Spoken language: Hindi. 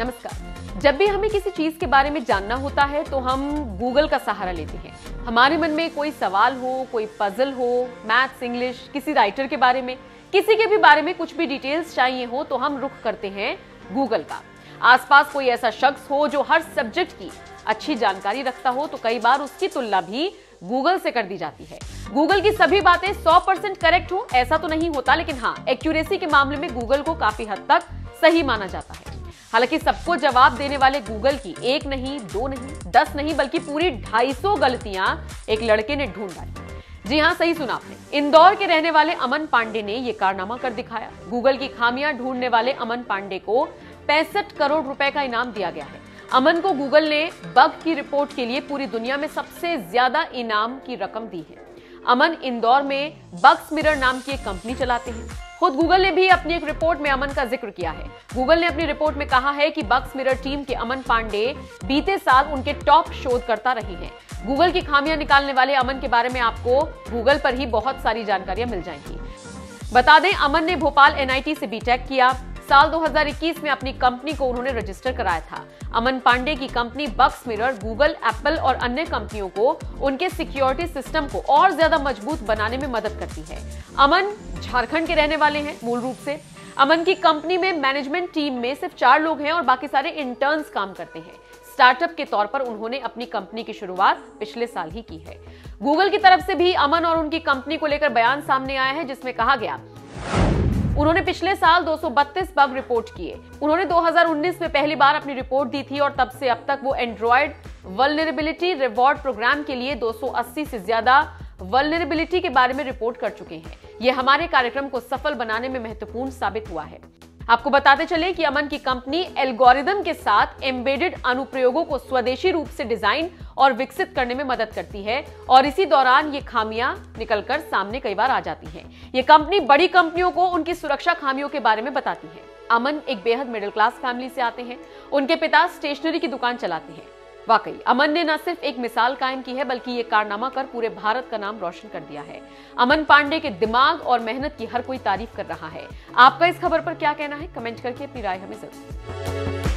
नमस्कार। जब भी हमें किसी चीज के बारे में जानना होता है तो हम गूगल का सहारा लेते हैं। हमारे मन में कोई सवाल हो, कोई पजल हो, मैथ्स, इंग्लिश, किसी राइटर के बारे में, किसी के भी बारे में कुछ भी डिटेल्स चाहिए हो तो हम रुख करते हैं गूगल का। आसपास कोई ऐसा शख्स हो जो हर सब्जेक्ट की अच्छी जानकारी रखता हो तो कई बार उसकी तुलना भी गूगल से कर दी जाती है। गूगल की सभी बातें 100% करेक्ट हो ऐसा तो नहीं होता, लेकिन हाँ, एक्यूरेसी के मामले में गूगल को काफी हद तक सही माना जाता है। हालांकि सबको जवाब देने वाले गूगल की एक नहीं, दो नहीं, 10 नहीं, बल्कि पूरी 250 गलतियां एक लड़के ने ढूंढ डाली। जी हाँ, सही सुना आपने। इंदौर के रहने वाले अमन पांडे ने ये कारनामा कर दिखाया। गूगल की खामियां ढूंढने वाले अमन पांडे को 65 करोड़ रुपए का इनाम दिया गया है। अमन को गूगल ने बग की रिपोर्ट के लिए पूरी दुनिया में सबसे ज्यादा इनाम की रकम दी है। अमन इंदौर में बग्स मिरर नाम की एक कंपनी चलाते हैं। खुद गूगल ने भी अपनी एक रिपोर्ट में अमन का जिक्र किया है। गूगल ने अपनी रिपोर्ट में कहा है कि बग्स मिरर टीम के अमन पांडे बीते साल उनके टॉप शोधकर्ता रहे हैं। गूगल की खामियां निकालने वाले अमन के बारे में आपको गूगल पर ही बहुत सारी जानकारियां मिल जाएंगी। बता दें, अमन ने भोपाल NIT से BTech किया। साल 2021 में अपनी कंपनी को उन्होंने रजिस्टर कराया था। अमन पांडे की कंपनी बग्स मिरर गूगल, एप्पल और अन्य कंपनियों को उनके सिक्योरिटी सिस्टम को और ज्यादा मजबूत बनाने में मदद करती है। अमन झारखंड के रहने वाले हैं मूल रूप से। अमन की कंपनी में मैनेजमेंट टीम में सिर्फ 4 लोग हैं और बाकी सारे इंटर्न्स काम करते हैं। स्टार्टअप के तौर पर उन्होंने अपनी कंपनी की शुरुआत पिछले साल ही की है। गूगल की तरफ से भी अमन और उनकी कंपनी को लेकर बयान सामने आया है, जिसमें कहा गया उन्होंने पिछले साल 232 बग रिपोर्ट किए। उन्होंने 2019 में पहली बार अपनी रिपोर्ट दी थी और तब से अब तक वो एंड्रॉयड वल्नरेबिलिटी रिवॉर्ड प्रोग्राम के लिए 280 से ज्यादा वल्नरेबिलिटी के बारे में रिपोर्ट कर चुके हैं। ये हमारे कार्यक्रम को सफल बनाने में महत्वपूर्ण साबित हुआ है। आपको बताते चले कि अमन की कंपनी एल्गोरिदम के साथ एम्बेडेड अनुप्रयोगों को स्वदेशी रूप से डिजाइन और विकसित करने में मदद करती है और इसी दौरान ये खामियां निकलकर सामने कई बार आ जाती हैं। ये कंपनी बड़ी कंपनियों को उनकी सुरक्षा खामियों के बारे में बताती है। अमन एक बेहद मिडिल क्लास फैमिली से आते हैं। उनके पिता स्टेशनरी की दुकान चलाते हैं। वाकई अमन ने न सिर्फ एक मिसाल कायम की है बल्कि ये कारनामा कर पूरे भारत का नाम रोशन कर दिया है। अमन पांडे के दिमाग और मेहनत की हर कोई तारीफ कर रहा है। आपका इस खबर पर क्या कहना है? कमेंट करके अपनी राय हमें जरूर।